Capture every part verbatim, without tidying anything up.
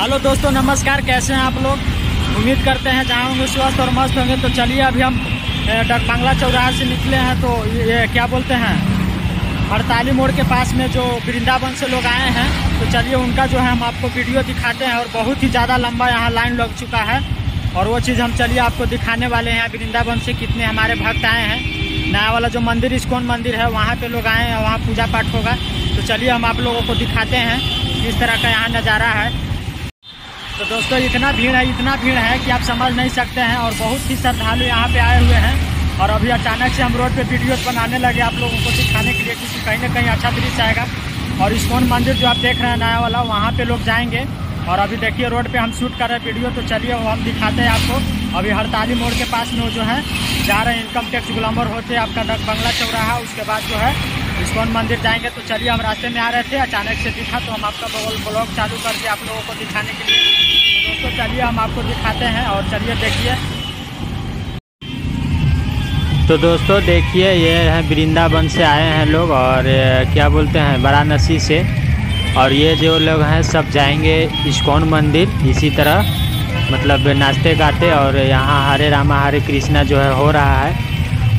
Hello दोस्तों, नमस्कार। कैसे हैं आप लोग? उम्मीद करते हैं जहाँ होंगे स्वस्थ और मस्त होंगे। तो चलिए, अभी हम बांग्ला चौराहे से निकले हैं। तो ये क्या बोलते हैं, हड़ताली मोड़ के पास में जो वृंदावन से लोग आए हैं, तो चलिए उनका जो है हम आपको वीडियो दिखाते हैं। और बहुत ही ज़्यादा लंबा यहाँ लाइन लग चुका है और वो चीज़ हम चलिए आपको दिखाने वाले हैं। वृंदावन से कितने हमारे भक्त आए हैं। नया वाला जो मंदिर इस्कॉन मंदिर है, वहाँ पे लोग आए हैं, वहाँ पूजा पाठ होगा। तो चलिए हम आप लोगों को दिखाते हैं किस तरह का यहाँ नज़ारा है। तो दोस्तों, इतना भीड़ है, इतना भीड़ है कि आप समझ नहीं सकते हैं। और बहुत ही श्रद्धालु यहाँ पर आए हुए हैं। और अभी अचानक से हम रोड पर वीडियोज़ बनाने लगे आप लोगों को दिखाने के लिए, क्योंकि कहीं ना कहीं अच्छा दृश्य आएगा। और इस्कॉन मंदिर जो आप देख रहे हैं नया वाला, वहाँ पर लोग जाएँगे। और अभी देखिए रोड पे हम शूट कर रहे हैं वीडियो। तो चलिए वो हम दिखाते हैं आपको। अभी हड़ताली मोड़ के पास में जो है जा रहे हैं, इनकम टैक्स गुलामर होते हैं आपका बांग्ला चौराहा, उसके बाद जो है इस्कॉन मंदिर जाएंगे। तो चलिए, हम रास्ते में आ रहे थे, अचानक से दिखा तो हम आपका बगल ब्लॉग चालू करके आप लोगों को दिखाने के लिए। तो दोस्तों चलिए हम आपको दिखाते हैं और चलिए देखिए। तो दोस्तों देखिए, ये हैं वृंदावन से आए हैं लोग और क्या बोलते हैं वाराणसी से। और ये जो लोग हैं सब जाएंगे इस्कॉन मंदिर। इसी तरह मतलब नाचते गाते, और यहाँ हरे रामा हरे कृष्णा जो है हो रहा है।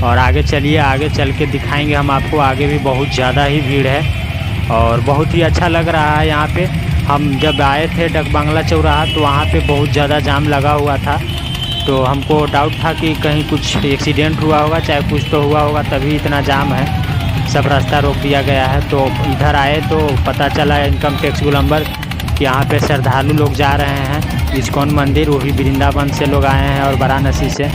और आगे चलिए, आगे चल के दिखाएंगे हम आपको। आगे भी बहुत ज़्यादा ही भीड़ है और बहुत ही अच्छा लग रहा है यहाँ पे। हम जब आए थे डक बांग्ला चौराहा, तो वहाँ पे बहुत ज़्यादा जाम लगा हुआ था। तो हमको डाउट था कि कहीं कुछ एक्सीडेंट हुआ होगा, चाहे कुछ तो हुआ होगा, तभी इतना जाम है, सब रास्ता रोक दिया गया है। तो इधर आए तो पता चला इनकम टैक्स गुलंबर कि यहाँ पे श्रद्धालु लोग जा रहे हैं इस्कॉन मंदिर। वो भी वृंदावन से लोग आए हैं और वाराणसी से,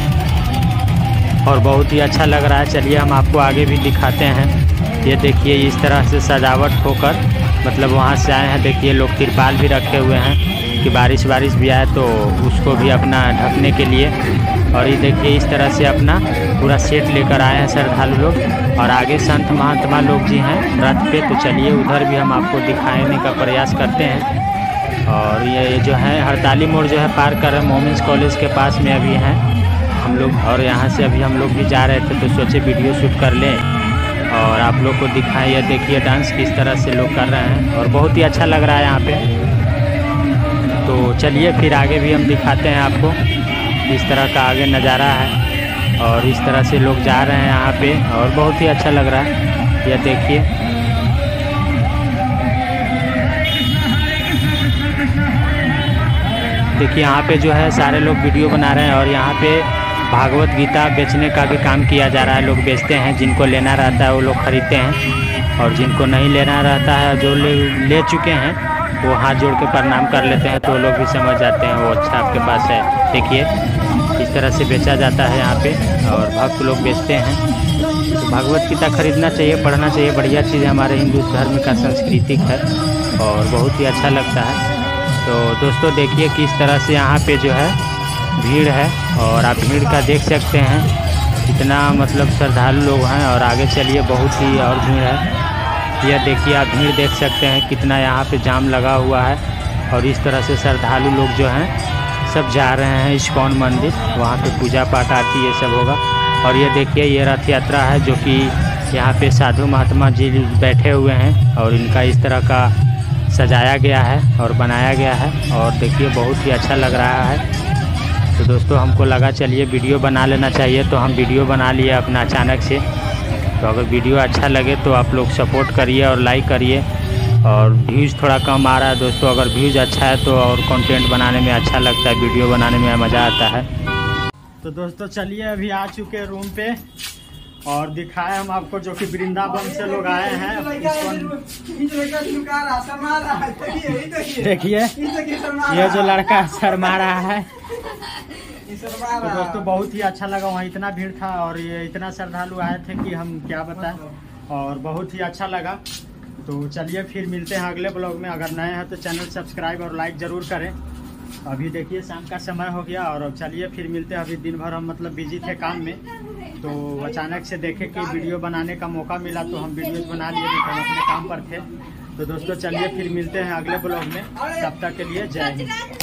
और बहुत ही अच्छा लग रहा है। चलिए हम आपको आगे भी दिखाते हैं। ये देखिए, इस तरह से सजावट होकर मतलब वहाँ से आए हैं। देखिए लोग तिरपाल भी रखे हुए हैं कि बारिश बारिश भी आए तो उसको भी अपना ढकने के लिए। और ये देखिए, इस तरह से अपना पूरा सेट लेकर आए हैं श्रद्धालु लोग। और आगे संत महात्मा लोग जी हैं रथ पे। तो चलिए उधर भी हम आपको दिखाने का प्रयास करते हैं। और ये जो है हड़ताली मोड़ जो है पार कर मोमेंस कॉलेज के पास में अभी हैं हम लोग। और यहाँ से अभी हम लोग भी जा रहे थे, तो सोचे वीडियो शूट कर लें और आप लोग को दिखाएं। ये देखिए डांस किस तरह से लोग कर रहे हैं और बहुत ही अच्छा लग रहा है यहाँ पर। तो चलिए फिर आगे भी हम दिखाते हैं आपको इस तरह का आगे नज़ारा है। और इस तरह से लोग जा रहे हैं यहाँ पे और बहुत ही अच्छा लग रहा है। यह देखिए, देखिए यहाँ पे जो है सारे लोग वीडियो बना रहे हैं। और यहाँ पे भागवत गीता बेचने का भी काम किया जा रहा है। लोग बेचते हैं, जिनको लेना रहता है वो लोग ख़रीदते हैं, और जिनको नहीं लेना रहता है, जो ले, ले चुके हैं वो हाथ जोड़ के प्रणाम कर लेते हैं। तो लोग भी समझ जाते हैं वो अच्छा आपके पास है। देखिए इस तरह से बेचा जाता है यहाँ पे और भक्त लोग बेचते हैं। तो भागवत गीता खरीदना चाहिए, पढ़ना चाहिए, बढ़िया चीज़ हमारे हिंदू धर्म का सांस्कृतिक है और बहुत ही अच्छा लगता है। तो दोस्तों देखिए किस तरह से यहाँ पे जो है भीड़ है और आप भीड़ का देख सकते हैं कितना मतलब श्रद्धालु लोग हैं। और आगे चलिए बहुत ही और भीड़ है। यह देखिए आप भीड़ देख सकते हैं कितना यहाँ पे जाम लगा हुआ है। और इस तरह से श्रद्धालु लोग जो हैं सब जा रहे हैं इस्कॉन मंदिर, वहाँ पे पूजा पाठ आरती ये सब होगा। और ये देखिए ये रथ यात्रा है जो कि यहाँ पे साधु महात्मा जी बैठे हुए हैं और इनका इस तरह का सजाया गया है और बनाया गया है। और देखिए बहुत ही अच्छा लग रहा है। तो दोस्तों हमको लगा चलिए वीडियो बना लेना चाहिए, तो हम वीडियो बना लिए अपना अचानक से। तो अगर वीडियो अच्छा लगे तो आप लोग सपोर्ट करिए और लाइक करिए। और व्यूज़ थोड़ा कम आ रहा है दोस्तों, अगर व्यूज़ अच्छा है तो और कंटेंट बनाने में अच्छा लगता है, वीडियो बनाने में मज़ा आता है। तो दोस्तों चलिए अभी आ चुके हैं रूम पे और दिखाए हम आपको जो कि वृंदावन से लोग आए हैं। देखिए यह जो लड़का शर्मा रहा है। तो दोस्तों बहुत ही अच्छा लगा, वहाँ इतना भीड़ था और ये इतना श्रद्धालु आए थे कि हम क्या बताएं। और बहुत ही अच्छा लगा। तो चलिए फिर मिलते हैं अगले ब्लॉग में। अगर नए हैं तो चैनल सब्सक्राइब और लाइक ज़रूर करें। अभी देखिए शाम का समय हो गया और अब चलिए फिर मिलते हैं। अभी दिन भर हम मतलब बिजी थे काम में, तो अचानक से देखे कि वीडियो बनाने का मौका मिला तो हम वीडियोज़ बना लिए, तो हम अपने काम पर थे। तो दोस्तों चलिए फिर मिलते हैं अगले ब्लॉग में। तब तक के लिए जय हिंद।